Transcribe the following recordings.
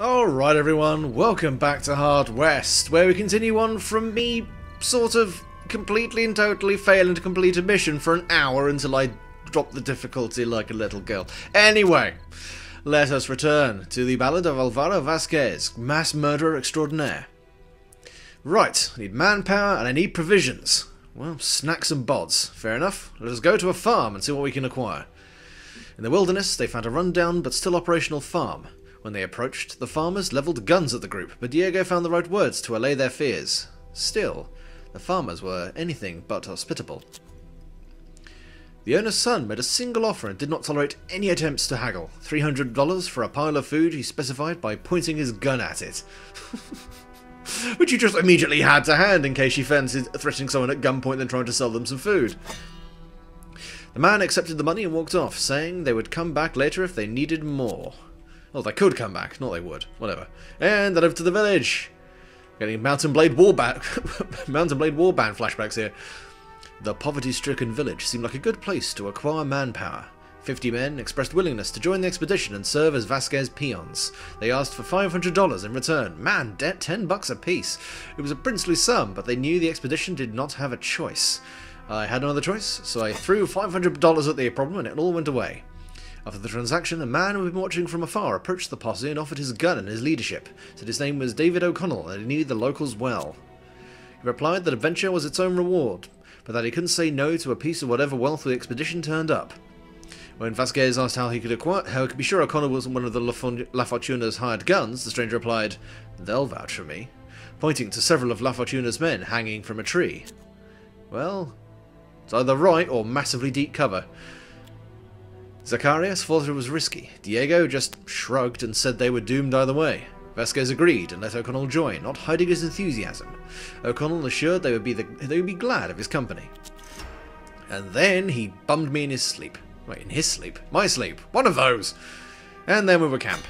Alright everyone, welcome back to Hard West, where we continue on from me sort of completely and totally failing to complete a mission for an hour until I drop the difficulty like a little girl. Anyway, let us return to the Ballad of Alvaro Vasquez, Mass Murderer Extraordinaire. Right, I need manpower and I need provisions. Well, snacks and bods. Fair enough. Let us go to a farm and see what we can acquire. In the wilderness, they found a run-down but still operational farm. When they approached, the farmers levelled guns at the group, but Diego found the right words to allay their fears. Still, the farmers were anything but hospitable. The owner's son made a single offer and did not tolerate any attempts to haggle. $300 for a pile of food he specified by pointing his gun at it. Which he just immediately had to hand in case she fancied threatening someone at gunpoint and trying to sell them some food. The man accepted the money and walked off, saying they would come back later if they needed more. Well, they could come back, not they would. Whatever. And then over to the village. Getting Mountain Blade Warband flashbacks here. The poverty-stricken village seemed like a good place to acquire manpower. 50 men expressed willingness to join the expedition and serve as Vasquez peons. They asked for $500 in return. Man, debt $10 apiece. It was a princely sum, but they knew the expedition did not have a choice. I had no other choice, so I threw $500 at the problem and it all went away. After the transaction, a man who had been watching from afar approached the posse and offered his gun and his leadership. Said his name was David O'Connell and he knew the locals well. He replied that adventure was its own reward, but that he couldn't say no to a piece of whatever wealth the expedition turned up. When Vasquez asked how he could be sure O'Connell wasn't one of the La Fortuna's hired guns, the stranger replied, "They'll vouch for me," pointing to several of La Fortuna's men hanging from a tree. Well, it's either right or massively deep cover. Zacharias thought it was risky. Diego just shrugged and said they were doomed either way. Vasquez agreed and let O'Connell join, not hiding his enthusiasm. O'Connell assured they would be glad of his company. And then he bummed me in his sleep. Wait, in his sleep? My sleep! One of those! And then we were camp.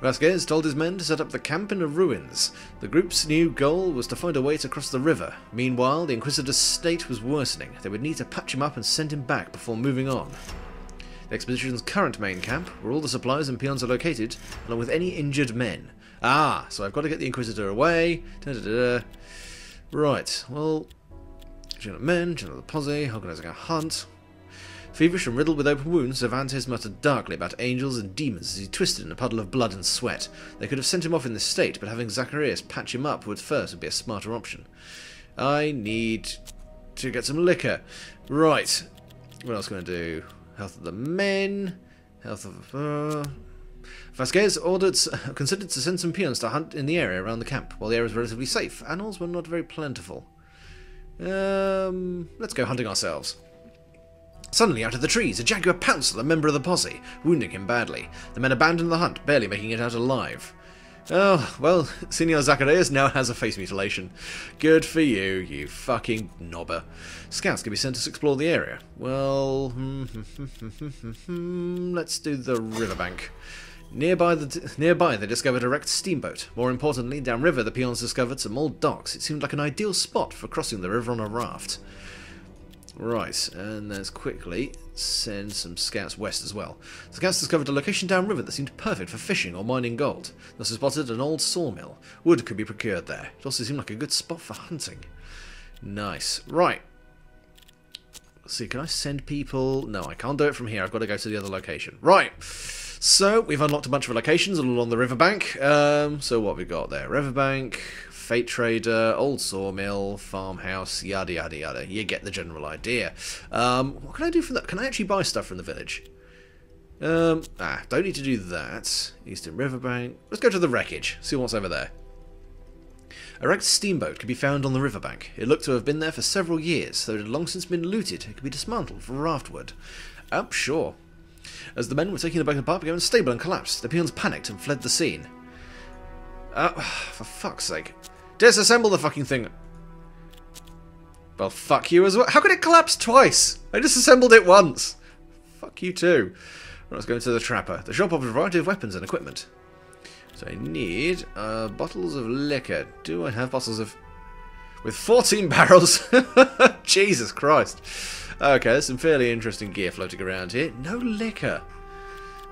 Vasquez told his men to set up the camp in the ruins. The group's new goal was to find a way to cross the river. Meanwhile, the Inquisitor's state was worsening. They would need to patch him up and send him back before moving on. The expedition's current main camp, where all the supplies and peons are located, along with any injured men. Ah, so I've got to get the Inquisitor away. Right, well, general men, general posse, organizing a hunt. Feverish and riddled with open wounds, Cervantes muttered darkly about angels and demons as he twisted in a puddle of blood and sweat. They could have sent him off in this state, but having Zacharias patch him up would be a smarter option. I need to get some liquor. Right, what else can I do? Health of the men, health of... Vasquez considered to send some peons to hunt in the area around the camp, while the area was relatively safe. Animals were not very plentiful. Let's go hunting ourselves. Suddenly, out of the trees, a jaguar pounced on a member of the posse, wounding him badly. The men abandoned the hunt, barely making it out alive. Oh, well, Senor Zacharias now has a face mutilation. Good for you, you fucking knobber. Scouts can be sent to explore the area. Well, let's do the riverbank. Nearby, they discovered a wrecked steamboat. More importantly, downriver, the peons discovered some old docks. It seemed like an ideal spot for crossing the river on a raft. Right, and let's quickly send some scouts west as well. The scouts discovered a location downriver that seemed perfect for fishing or mining gold. They also spotted an old sawmill. Wood could be procured there. It also seemed like a good spot for hunting. Nice. Right. Let's see, can I send people? No, I can't do it from here. I've got to go to the other location. Right. So, we've unlocked a bunch of locations all along the riverbank. So what have we got there? Riverbank, Fate Trader, Old Sawmill, Farmhouse, yada yada yada. You get the general idea. What can I do from that? Can I actually buy stuff from the village? Don't need to do that. Eastern Riverbank. Let's go to the wreckage, see what's over there. A wrecked steamboat could be found on the riverbank. It looked to have been there for several years, though it had long since been looted. It could be dismantled for raftwood. Sure. As the men were taking the boat apart, it became unstable and collapsed. The peons panicked and fled the scene. For fuck's sake. Disassemble the fucking thing! Well, fuck you as well. How could it collapse twice? I disassembled it once! Fuck you too. Right, let's go into the trapper. The shop offers a variety of weapons and equipment. So I need bottles of liquor. Do I have bottles of... With 14 barrels? Jesus Christ. Okay, there's some fairly interesting gear floating around here. No liquor.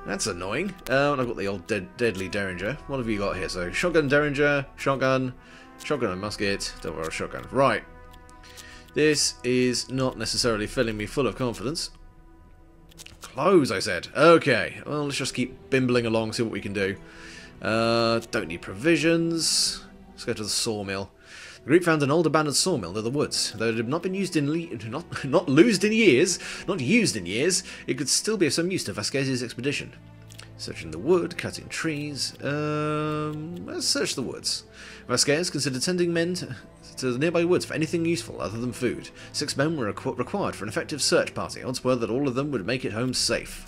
That's annoying. And I've got the old deadly Derringer. What have you got here? So shotgun Derringer, shotgun and musket. Don't worry, shotgun. Right. This is not necessarily filling me full of confidence. Close, I said. Okay. Well, let's just keep bimbling along, see what we can do. Don't need provisions. Let's go to the sawmill. The group found an old abandoned sawmill near the woods. Though it had not been used in not used in years, it could still be of some use to Vasquez's expedition. Searching the wood, cutting trees. Let's search the woods. Vasquez considered sending men to the nearby woods for anything useful other than food. 6 men were required for an effective search party. Odds were that all of them would make it home safe.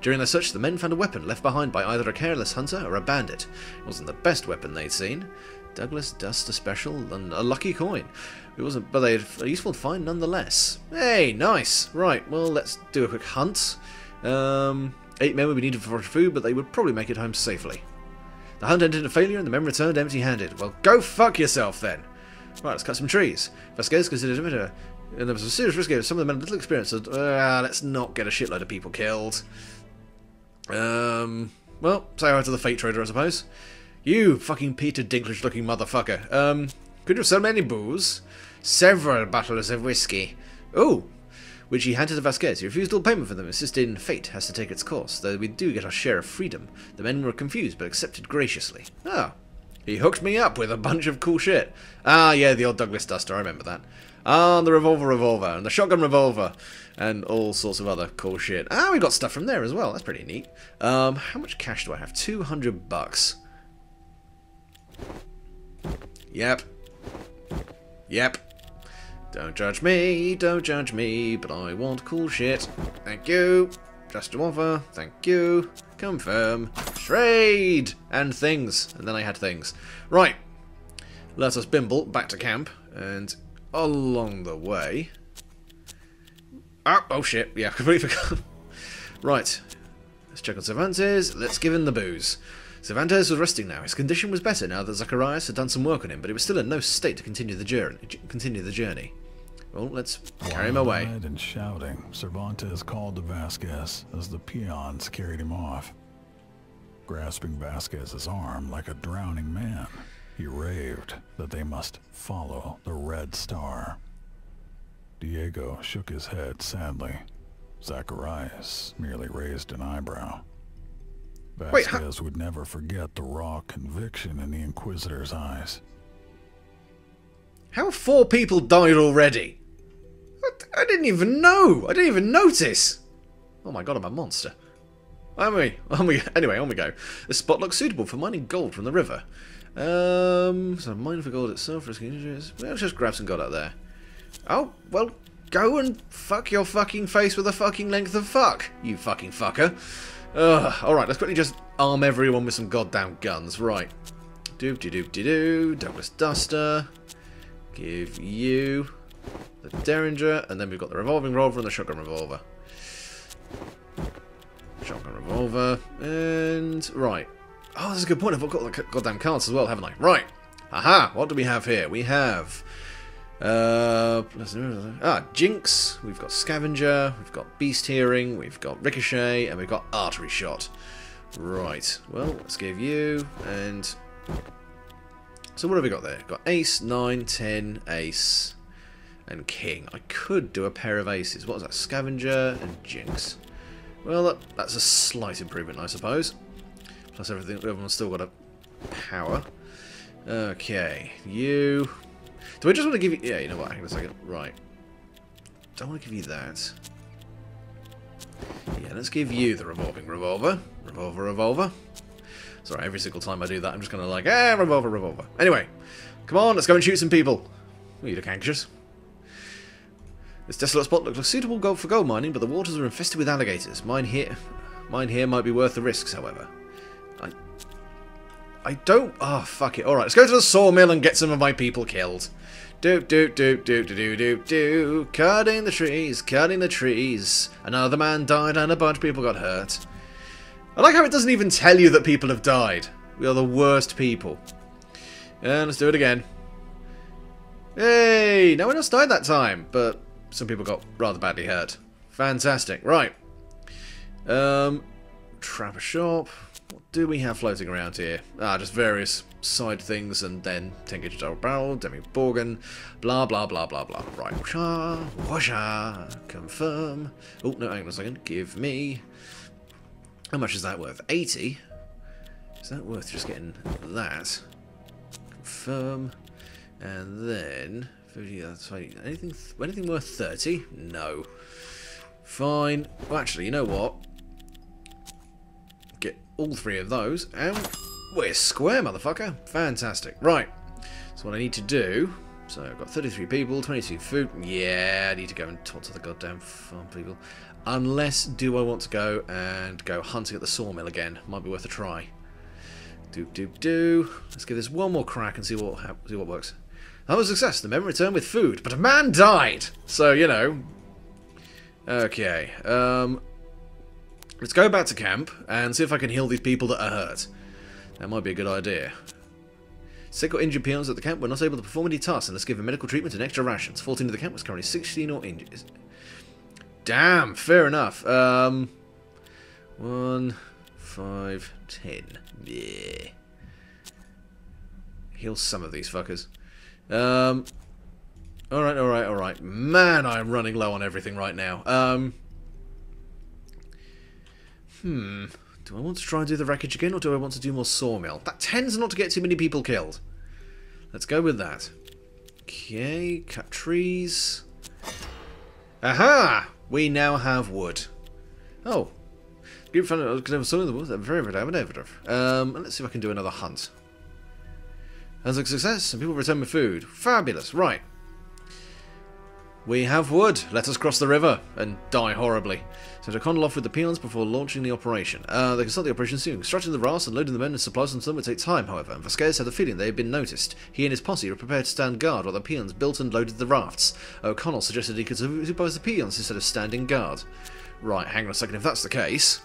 During their search, the men found a weapon left behind by either a careless hunter or a bandit. It wasn't the best weapon they'd seen. Douglas Duster special and a lucky coin. It wasn't, but they'd a useful find nonetheless. Hey, nice. Right, well, let's do a quick hunt. 8 men would be needed for food, but they would probably make it home safely. The hunt ended in failure, and the men returned empty-handed. Well, go fuck yourself then. Right, let's cut some trees. Vasquez considered it a, and there was a serious risk of some of them had little experience. Let's not get a shitload of people killed. Well, say hi to the Fate Trader, I suppose. You fucking Peter Dinklage-looking motherfucker. Could you sell me any booze? Several bottles of whiskey. Oh, which he handed to Vasquez. He refused all payment for them, insisting fate has to take its course, though we do get our share of freedom. The men were confused, but accepted graciously. Ah, he hooked me up with a bunch of cool shit. Ah, yeah, the old Douglas Duster, I remember that. Ah, and the revolver, and the shotgun revolver, and all sorts of other cool shit. Ah, we got stuff from there as well. That's pretty neat. How much cash do I have? 200 bucks. Yep. Yep. Don't judge me, but I want cool shit. Thank you. Just to offer. Thank you. Confirm. Trade! And things. And then I had things. Right. Let us bimble back to camp, and along the way. Oh shit, yeah, completely forgot. Right, let's check on Cervantes. Let's give him the booze. Cervantes was resting now. His condition was better now that Zacharias had done some work on him, but he was still in no state to continue the journey. Well, let's carry him away. Wide-eyed and shouting, Cervantes called to Vasquez as the peons carried him off. Grasping Vasquez's arm like a drowning man, he raved that they must follow the Red Star. Diego shook his head sadly. Zacharias merely raised an eyebrow. Vasquez would never forget the raw conviction in the Inquisitor's eyes. How have 4 people died already? I didn't even know. I didn't even notice. Oh my god, I'm a monster. Anyway, on we go. The spot looks suitable for mining gold from the river. So mine for gold itself. Let's just grab some gold out there. Oh, well, go and fuck your fucking face with a fucking length of fuck, you fucking fucker. Alright, let's quickly just arm everyone with some goddamn guns. Right. Doop-de-doop-de-doo. Douglas Duster. Give you the Derringer. And then we've got the revolving revolver and the shotgun revolver. And... right. Oh, that's a good point. I've got the goddamn cards as well, haven't I? Right. Aha! What do we have here? We have... Jinx. We've got Scavenger. We've got Beast Hearing. We've got Ricochet. And we've got Artery Shot. Right. Well, let's give you... and... so what have we got there? We've got Ace, 9, 10, Ace, and King. I could do a pair of Aces. What was that? Scavenger and Jinx. Well, that's a slight improvement, I suppose. Plus everything, everyone's still got a power. Okay, you... do I just want to give you... yeah, you know what, hang on a second. Right. Don't want to give you that. Yeah, let's give you the revolving revolver. Revolver. Sorry, every single time I do that, I'm just kind of like, eh, revolver. Anyway, come on, let's go and shoot some people. Oh, you look anxious. This desolate spot looks like suitable for gold mining, but the waters are infested with alligators. Mine here might be worth the risks, however. I don't... oh, fuck it. Alright, let's go to the sawmill and get some of my people killed. Do. Cutting the trees. Another man died and a bunch of people got hurt. I like how it doesn't even tell you that people have died. We are the worst people. And let's do it again. Hey! No one else died that time, but some people got rather badly hurt. Fantastic. Right. Trapper shop. What do we have floating around here? Ah, just various side things, and then 10-gauge double barrel, Demi Borgen, blah blah blah blah blah. Right, washa, washa, confirm. Oh no, hang on a second. Give me. How much is that worth? 80. Is that worth just getting that? Confirm, and then 50. That's anything. Anything worth 30? No. Fine. Well, actually, you know what? Get all three of those, and we're square, motherfucker. Fantastic. Right. So what I need to do. So I've got 33 people, 22 food. Yeah, I need to go and talk to the goddamn farm people. Unless, do I want to go and go hunting at the sawmill again? Might be worth a try. Doop doop do. Let's give this one more crack and see what works. That was a success. The men returned with food, but a man died. So you know. Okay. Let's go back to camp and see if I can heal these people that are hurt. That might be a good idea. Sick or injured peons at the camp were not able to perform any tasks unless given medical treatment and extra rations. 14 of the camp was currently 16 or injured. Damn, fair enough. 1, 5, 10. Yeah. Heal some of these fuckers. Alright, alright, alright. Man, I'm running low on everything right now. Do I want to try and do the wreckage again, or do I want to do more sawmill? That tends not to get too many people killed. Let's go with that. Okay, cut trees. Aha! We now have wood. Oh. Group found out because I was sawing the wood. Very, very evident. Let's see if I can do another hunt. As a success, and people return with food. Fabulous. Right. We have wood. Let us cross the river and die horribly. So O'Connell off with the peons before launching the operation. They can start the operation soon. Constructing the rafts and loading the men and supplies on them would take time, however, and Vasquez had the feeling they had been noticed. He and his posse were prepared to stand guard while the peons built and loaded the rafts. O'Connell suggested he could supervise the peons instead of standing guard. Right, hang on a second. If that's the case,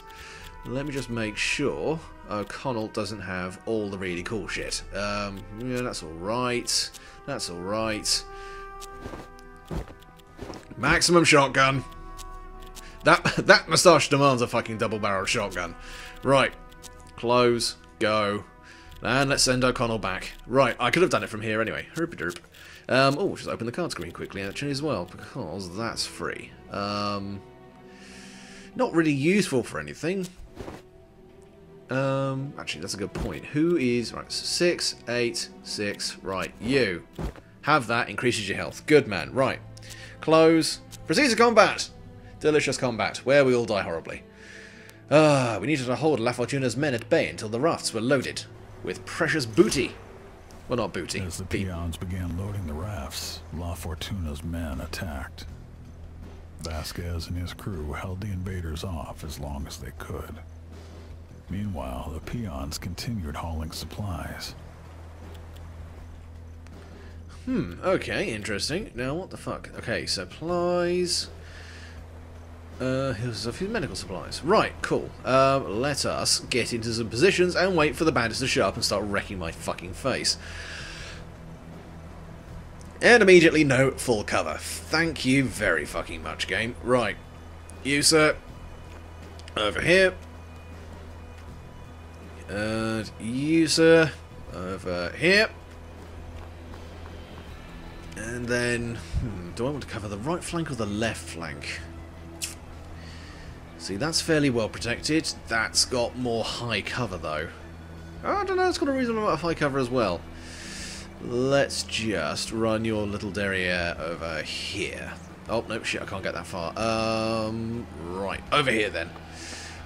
let me just make sure O'Connell doesn't have all the really cool shit. Yeah, that's alright. That's alright. Maximum shotgun. That moustache demands a fucking double-barreled shotgun. Right. Close. Go. And let's send O'Connell back. Right. I could have done it from here anyway. Hoop-a-doop. Oh, just open the card screen quickly, actually, as well, because that's free. Not really useful for anything. Actually, that's a good point. Who is... Right, so 6, 8, 6. Right, you. Have that. Increases your health. Good man. Right. Close. Proceed to combat. Delicious combat, where we all die horribly. We needed to hold La Fortuna's men at bay until the rafts were loaded with precious booty. Well, not booty. As the peons began loading the rafts, La Fortuna's men attacked. Vasquez and his crew held the invaders off as long as they could. Meanwhile, the peons continued hauling supplies. Okay, interesting. Now, what the fuck? Okay, supplies. Here's a few medical supplies. Right, cool. Let us get into some positions and wait for the bandits to show up and start wrecking my fucking face. And immediately no full cover. Thank you very fucking much, game. Right. You, sir. Over here. And you, sir. Over here. And then, do I want to cover the right flank or the left flank? See, that's fairly well protected. That's got more high cover, though. I don't know, it's got a reasonable amount of high cover as well. Let's just run your little derriere over here. Oh, no, shit, I can't get that far. Right, over here, then.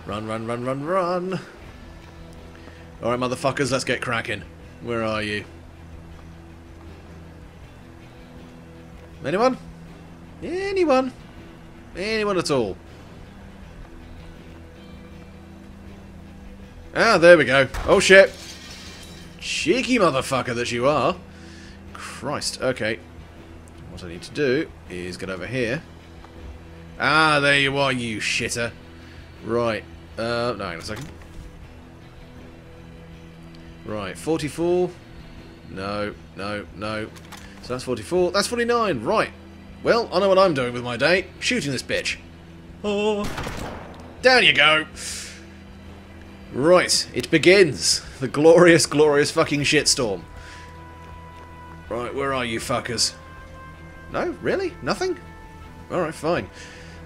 Run, run, run, run, run. Alright, motherfuckers, let's get cracking. Where are you? Anyone? Anyone? Anyone at all? Ah, there we go. Oh, shit. Cheeky motherfucker that you are. Christ, okay. What I need to do is get over here. Ah, there you are, you shitter. Right. No, hang on a second. Right, 44. No, no, no. So that's 44. That's 49. Right. Well, I know what I'm doing with my day. Shooting this bitch. Oh. Down you go. Right, it begins. The glorious, glorious fucking shitstorm. Right, where are you fuckers? No? Really? Nothing? Alright, fine.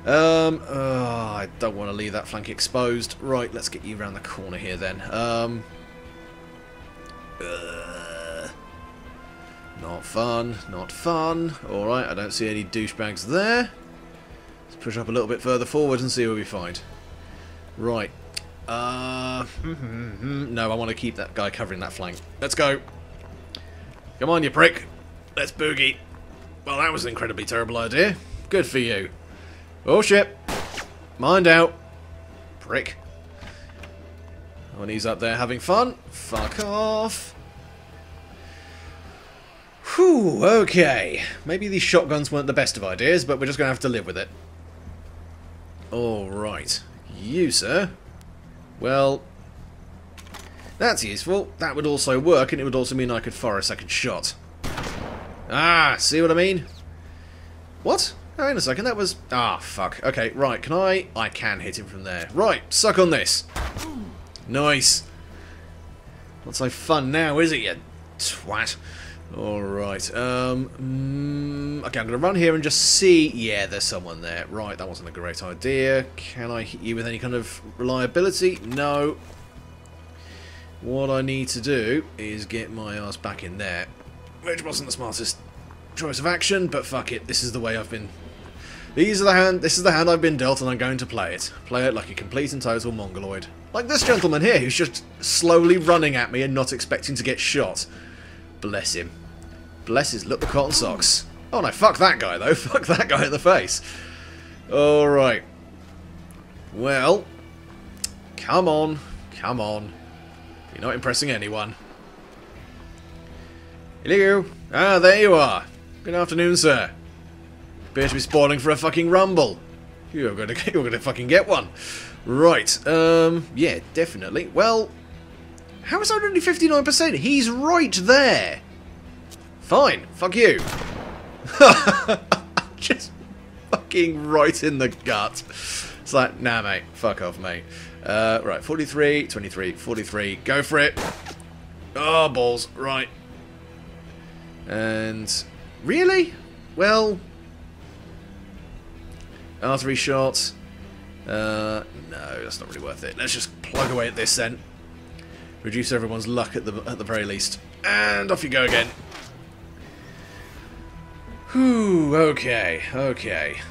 I don't want to leave that flank exposed. Right, let's get you around the corner here then. Not fun, not fun. Alright, I don't see any douchebags there. Let's push up a little bit further forward and see what we find. Right. No, I want to keep that guy covering that flank. Let's go. Come on, you prick. Let's boogie. Well, that was an incredibly terrible idea. Good for you. Oh, shit. Mind out. Prick. When he's up there having fun. Fuck off. Whew, okay. Maybe these shotguns weren't the best of ideas, but we're just going to have to live with it. Alright. You, sir. Well, that's useful. That would also work, and it would also mean I could fire a second shot. Ah, see what I mean? What? Hang on a second, that was... Ah, fuck. Okay, right, can I... I can hit him from there. Right, suck on this. Nice. Not so fun now, is it, you twat? Alright, okay, I'm going to run here and just see... Yeah, there's someone there. Right, that wasn't a great idea. Can I hit you with any kind of reliability? No. What I need to do is get my ass back in there. Which wasn't the smartest choice of action, but fuck it. This is the way I've been... This is the hand I've been dealt, and I'm going to play it. Play it like a complete and total mongoloid. Like this gentleman here, who's just slowly running at me and not expecting to get shot. Bless him. Bless his little cotton socks. Oh no, fuck that guy though. Fuck that guy in the face. Alright. Well. Come on. Come on. You're not impressing anyone. Hello. Ah, there you are. Good afternoon, sir. Appears to be spoiling for a fucking rumble. You're gonna fucking get one. Right. Yeah, definitely. Well... How is that only 59%? He's right there. Fine. Fuck you. Just fucking right in the gut. It's like, nah, mate. Fuck off, mate. Right. 43, 23, 43. Go for it. Oh, balls. Right. And... Really? Well... Artery shots. No, that's not really worth it. Let's just plug away at this then. Reduce everyone's luck at the very least. And off you go again. Whew, okay, okay.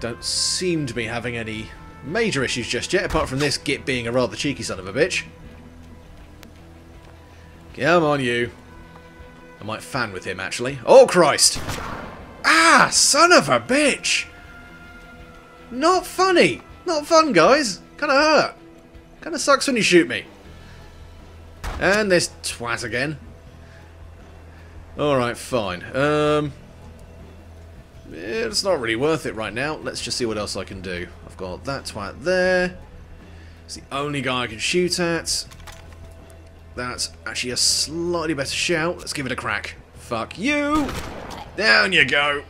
Don't seem to be having any major issues just yet, apart from this git being a rather cheeky son of a bitch. Come on, you. I might fan with him, actually. Oh, Christ! Ah, son of a bitch! Not funny! Not fun, guys! Kinda hurt. Kinda sucks when you shoot me. And this twat again. Alright, fine. It's not really worth it right now. Let's just see what else I can do. I've got that twat there. It's the only guy I can shoot at. That's actually a slightly better shout. Let's give it a crack. Fuck you! Down you go!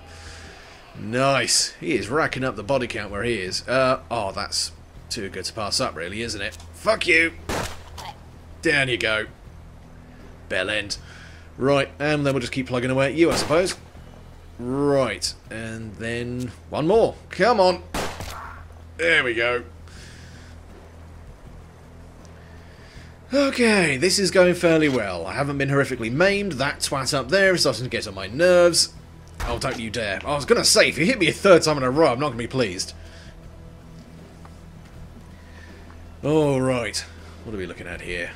Nice. He is racking up the body count where he is. Oh, that's too good to pass up, really, isn't it? Fuck you! Down you go. Bell end. Right, and then we'll just keep plugging away at you, I suppose. Right, and then one more. Come on. There we go. Okay, this is going fairly well. I haven't been horrifically maimed. That twat up there is starting to get on my nerves. Oh, don't you dare. I was going to say, if you hit me a third time in a row, I'm not going to be pleased. All right. What are we looking at here?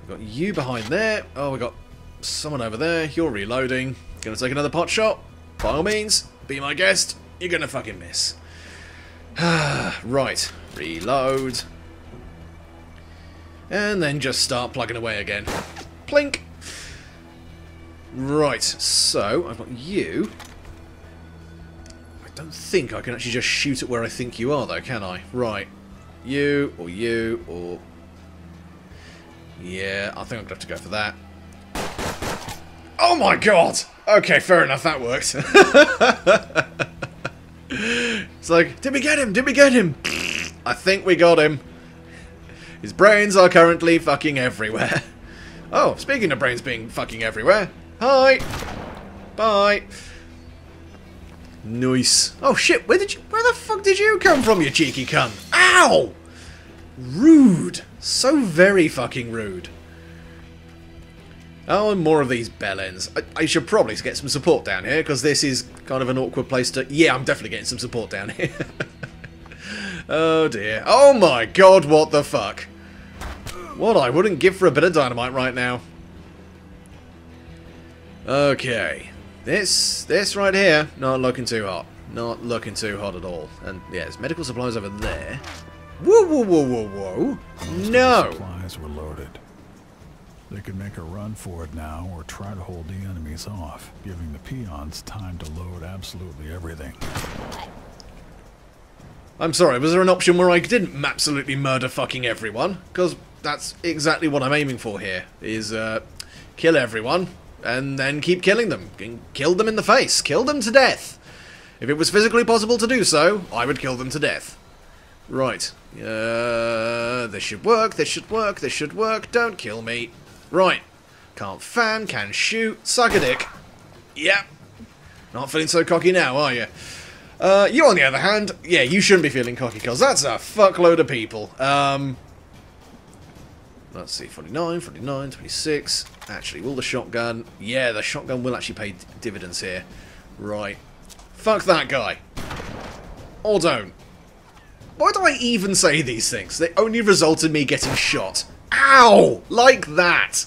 We've got you behind there. Oh, we've got someone over there. You're reloading. Gonna take another pot shot? By all means, be my guest. You're gonna fucking miss. Right. Reload. And then just start plugging away again. Plink! Right, so I've got you. I don't think I can actually just shoot at where I think you are, though, can I? Right. You, or... Yeah, I think I'm going to have to go for that. Oh my god! Okay, fair enough, that worked. It's like, did we get him? Did we get him? I think we got him. His brains are currently fucking everywhere. Oh, speaking of brains being fucking everywhere. Hi. Bye. Nice. Oh shit, where the fuck did you come from, you cheeky cunt? Ow! Rude. So very fucking rude. Oh, and more of these bellends. I should probably get some support down here, because this is kind of an awkward place to... Yeah, I'm definitely getting some support down here. Oh dear. Oh my god, what the fuck? What I wouldn't give for a bit of dynamite right now. Okay. This right here, not looking too hot. Not looking too hot at all. And yeah, there's medical supplies over there. Whoa, whoa, whoa, whoa, whoa. No! Supplies were loaded. They could make a run for it now, or try to hold the enemies off, giving the peons time to load absolutely everything. I'm sorry, was there an option where I didn't absolutely murder fucking everyone? Because that's exactly what I'm aiming for here, is kill everyone, and then keep killing them. Kill them in the face. Kill them to death. If it was physically possible to do so, I would kill them to death. Right. This should work, this should work, this should work. Don't kill me. Right. Can't fan, can shoot. Suck a dick. Yep. Not feeling so cocky now, are you? You, on the other hand, yeah, you shouldn't be feeling cocky, because that's a fuckload of people. Let's see, 49, 49, 26. Actually, will the shotgun... Yeah, the shotgun will actually pay dividends here. Right. Fuck that guy. Or don't. Why do I even say these things? They only result in me getting shot. Ow! Like that!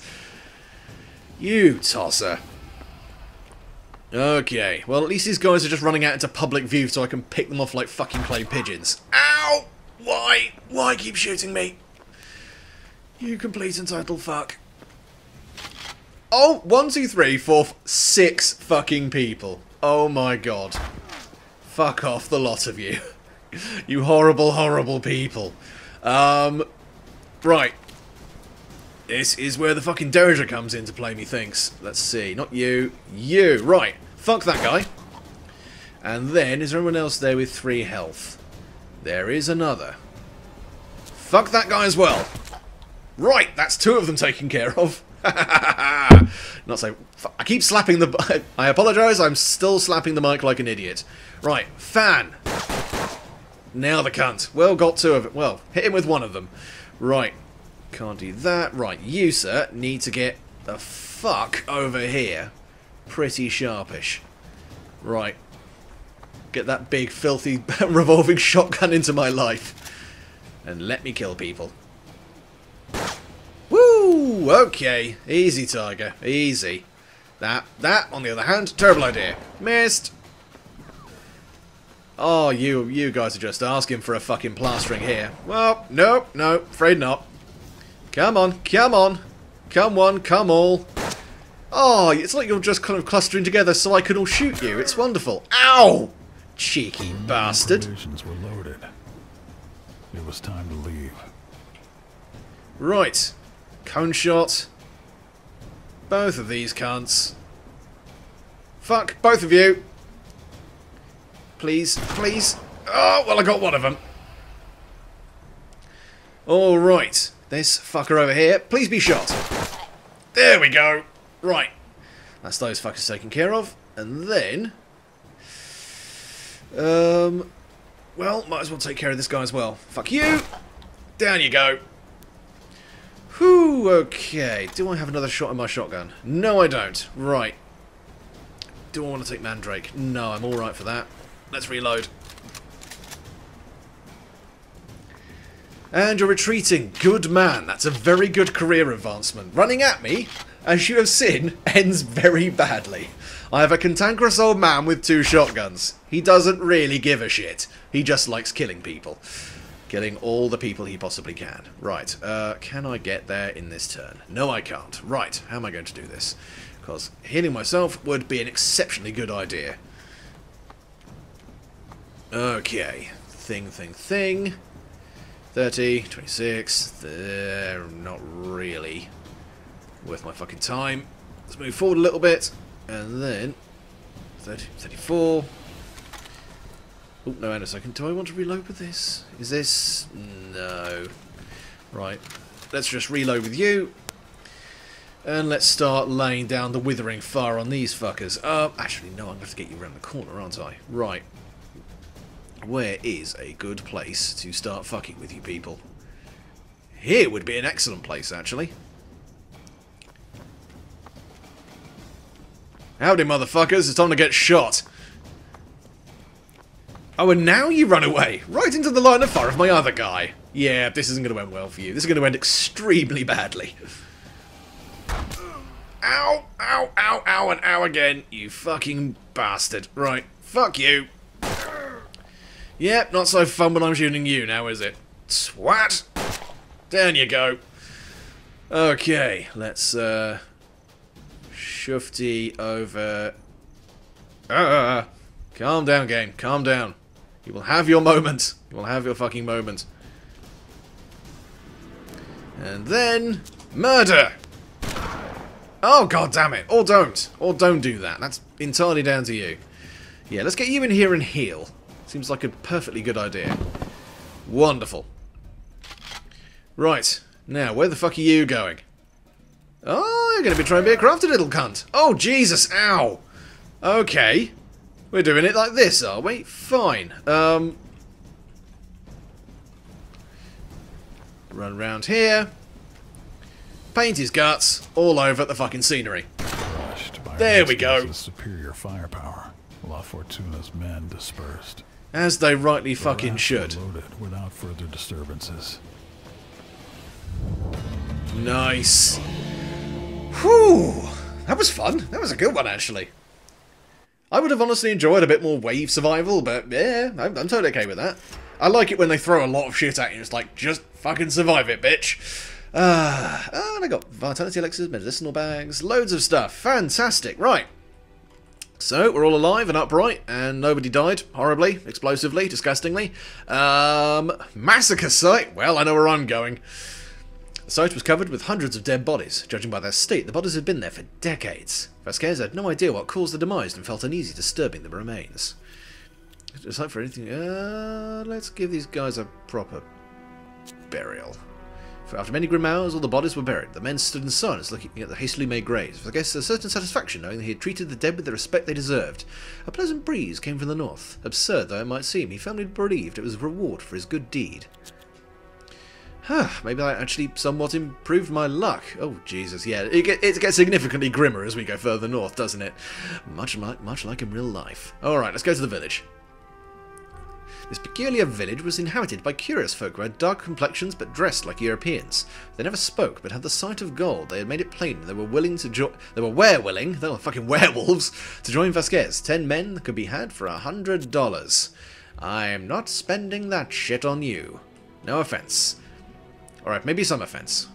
You tosser. Okay, well at least these guys are just running out into public view so I can pick them off like fucking clay pigeons. Ow! Why? Why keep shooting me? You complete entitled fuck. Oh, 6 fucking people. Oh my god. Fuck off, the lot of you. You horrible, horrible people. Right. This is where the fucking Doja comes into play, me thinks. Let's see. Not you. You. Right. Fuck that guy. And then, is there anyone else there with 3 health? There is another. Fuck that guy as well. Right. That's 2 of them taken care of. Not so... I keep slapping the... I apologise. I'm still slapping the mic like an idiot. Right. Fan. Now the cunt. Well, got 2 of it. Well, hit him with 1 of them. Right. Can't do that. Right, you, sir, need to get the fuck over here. Pretty sharpish. Right. Get that big, filthy, revolving shotgun into my life. And let me kill people. Woo! Okay. Easy, tiger. Easy. That, on the other hand, terrible idea. Missed! Oh, you guys are just asking for a fucking plastering here. Well, nope, nope, afraid not. Come on, come on. Come on, come all. Oh, it's like you're just kind of clustering together so I can all shoot you. It's wonderful. Ow! Cheeky bastard. Provisions were loaded. It was time to leave. Right. Cone shot. Both of these cunts. Fuck, both of you. Please, please. Oh, well, I got 1 of them. All right. This fucker over here, please be shot. There we go. Right. That's those fuckers taken care of. And then... well, might as well take care of this guy as well. Fuck you. Down you go. Whew, okay. Do I have another shot in my shotgun? No, I don't. Right. Do I want to take Mandrake? No, I'm alright for that. Let's reload. And you're retreating. Good man. That's a very good career advancement. Running at me, as you have seen, ends very badly. I have a cantankerous old man with 2 shotguns. He doesn't really give a shit. He just likes killing people. Killing all the people he possibly can. Right. Can I get there in this turn? No, I can't. Right. How am I going to do this? Because healing myself would be an exceptionally good idea. Okay. Thing, thing, thing. 30, 26, they're not really worth my fucking time. Let's move forward a little bit, and then 30, 34. Oh, no, hang on a second. Do I want to reload with this? Is this... No. Right, let's just reload with you. And let's start laying down the withering fire on these fuckers. Actually, no, I'm going to have to get you around the corner, aren't I? Right. Where is a good place to start fucking with you people? Here would be an excellent place, actually. Howdy, motherfuckers. It's time to get shot. Oh, and now you run away. Right into the line of fire of my other guy. Yeah, this isn't going to end well for you. This is going to end extremely badly. Ow, ow, ow, ow, and ow again, you fucking bastard. Right, fuck you. Yep, not so fun when I'm shooting you now, is it? Swat! Down you go. Okay, let's, shifty over... Calm down, game. Calm down. You will have your moment. You will have your fucking moment. And then... murder! Oh, god damn it! Or don't. Or don't do that. That's entirely down to you. Yeah, let's get you in here and heal. Seems like a perfectly good idea. Wonderful. Right. Now, where the fuck are you going? Oh, you're going to be trying to be a crafty little cunt. Oh, Jesus. Ow. Okay. We're doing it like this, are we? Fine. Run round here. Paint his guts all over the fucking scenery. There we go. Superior firepower. La Fortuna's men dispersed. As they rightly fucking should. Loaded without further disturbances. Nice. Whew. That was fun. That was a good one, actually. I would have honestly enjoyed a bit more wave survival, but yeah, I'm totally okay with that. I like it when they throw a lot of shit at you. It's like, just fucking survive it, bitch. Oh, and I got Vitality Elixirs, Medicinal Bags, loads of stuff. Fantastic. Right. So, we're all alive and upright, and nobody died. Horribly, explosively, disgustingly. Massacre site. Well, I know where I'm going. The site was covered with hundreds of dead bodies. Judging by their state, the bodies had been there for decades. Vasquez had no idea what caused the demise and felt uneasy disturbing the remains. Aside for anything... let's give these guys a proper burial. After many grim hours, all the bodies were buried. The men stood in silence, looking at the hastily made graves. I guess a certain satisfaction, knowing that he had treated the dead with the respect they deserved. A pleasant breeze came from the north. Absurd though it might seem, he firmly believed it was a reward for his good deed. Huh, maybe that actually somewhat improved my luck. Oh, Jesus, yeah. It gets significantly grimmer as we go further north, doesn't it? Much like in real life. Alright, let's go to the village. This peculiar village was inhabited by curious folk who had dark complexions but dressed like Europeans. They never spoke but had the sight of gold. They had made it plain they were willing to join. They were fucking werewolves to join Vasquez. 10 men could be had for $100. I'm not spending that shit on you. No offense. Alright, maybe some offense.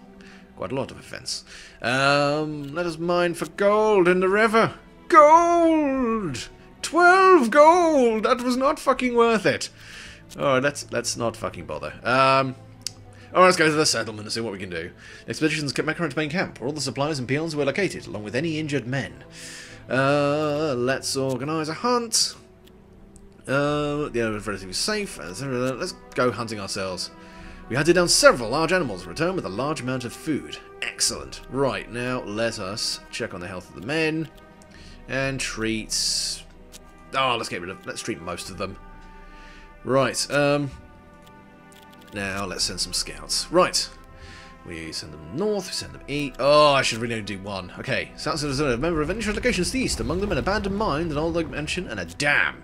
Quite a lot of offense. Let us mine for gold in the river. Gold! 12 gold! That was not fucking worth it. Alright, let's not fucking bother. Alright, let's go to the settlement and see what we can do. Expeditions kept back around to main camp, where all the supplies and peons were located, along with any injured men. Let's organise a hunt. The area was relatively safe. Let's go hunting ourselves. We hunted down several large animals and returned with a large amount of food. Excellent. Right, now let us check on the health of the men. And treat... oh, let's treat most of them. Right, now let's send some scouts. Right. We send them north, we send them east. Oh, I should really only do one. Okay, South Arizona, a member of initial locations to the east, among them an abandoned mine, an old mansion, and a dam.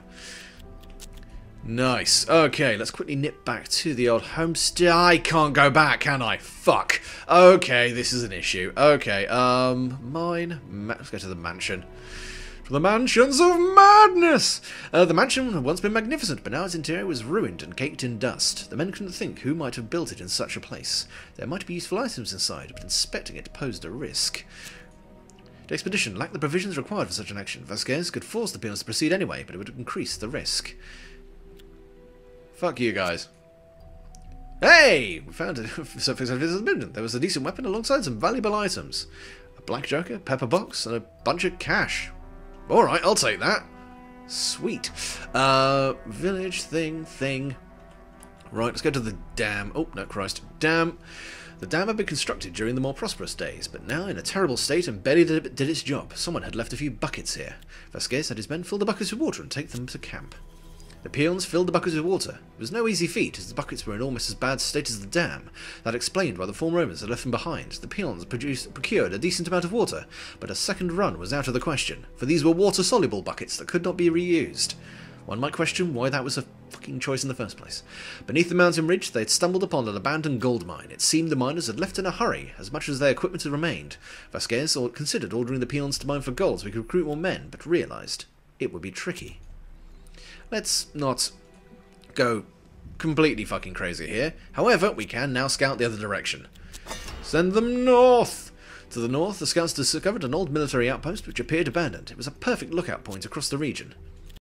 Nice. Okay, let's quickly nip back to the old homestead. I can't go back, can I? Fuck. Okay, this is an issue. Okay, mine. Let's go to the mansion. To the mansions of madness! The mansion had once been magnificent, but now its interior was ruined and caked in dust. The men couldn't think who might have built it in such a place. There might be useful items inside, but inspecting it posed a risk. The expedition lacked the provisions required for such an action. Vasquez could force the peons to proceed anyway, but it would increase the risk. Fuck you guys. Hey! We found a surface of this abandoned. There was a decent weapon alongside some valuable items. A black joker, pepper box, and a bunch of cash. Alright, I'll take that. Sweet. Village, thing. Right, let's go to the dam. Oh, no, Christ. Dam. The dam had been constructed during the more prosperous days, but now in a terrible state and barely did its job. Someone had left a few buckets here. Vasquez had his men fill the buckets with water and take them to camp. The peons filled the buckets with water. It was no easy feat, as the buckets were in almost as bad state as the dam. That explained why the former owners had left them behind. The peons procured a decent amount of water, but a second run was out of the question, for these were water-soluble buckets that could not be reused. One might question why that was a fucking choice in the first place. Beneath the mountain ridge, they had stumbled upon an abandoned gold mine. It seemed the miners had left in a hurry, as much as their equipment had remained. Vasquez considered ordering the peons to mine for gold so we could recruit more men, but realised it would be tricky. Let's not go completely fucking crazy here. However, we can now scout the other direction. Send them north! To the north, the scouts discovered an old military outpost which appeared abandoned. It was a perfect lookout point across the region.